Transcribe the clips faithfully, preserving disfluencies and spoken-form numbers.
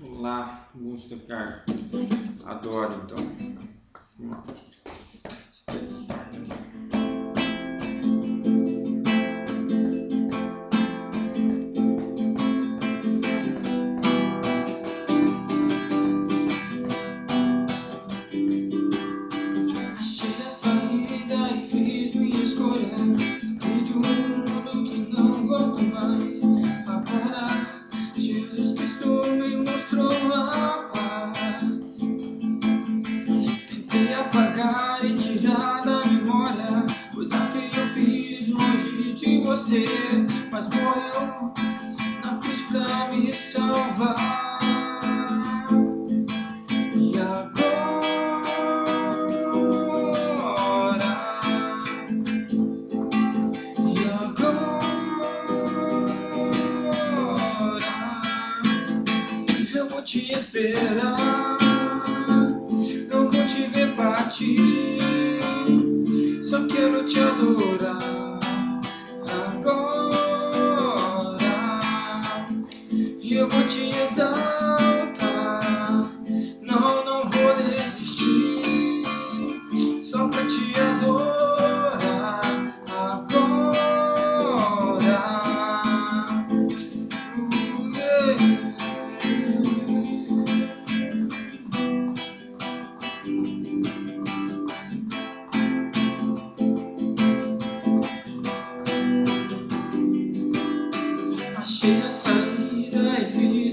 Vamos lá, vamos tocar agora então. Vamos lá. Mas morreu na cruz pra me salvar. E agora, e agora, eu vou te esperar, não vou te ver partir, só quero te adorar. Te exaltar, não, não vou desistir, só pra te adorar agora. Uh, yeah. Achei a saída e fiz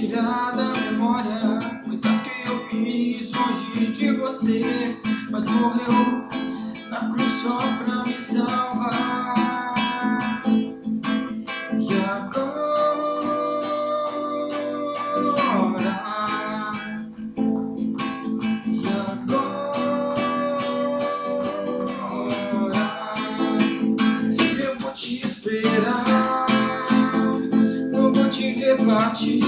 tirar da memória coisas que eu fiz longe de você, mas morreu na cruz só pra me salvar. E agora, e agora, eu vou te esperar, não vou te ver partir.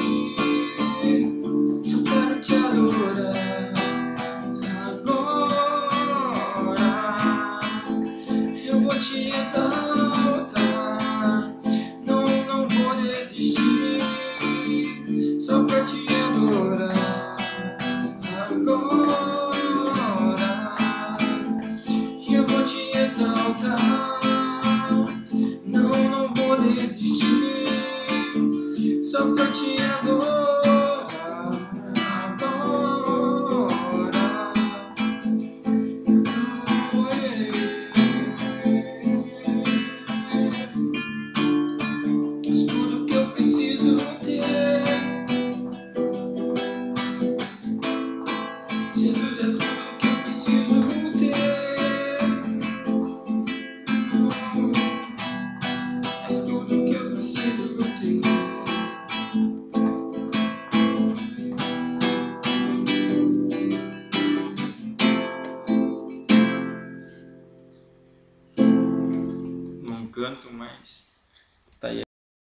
Canto mais.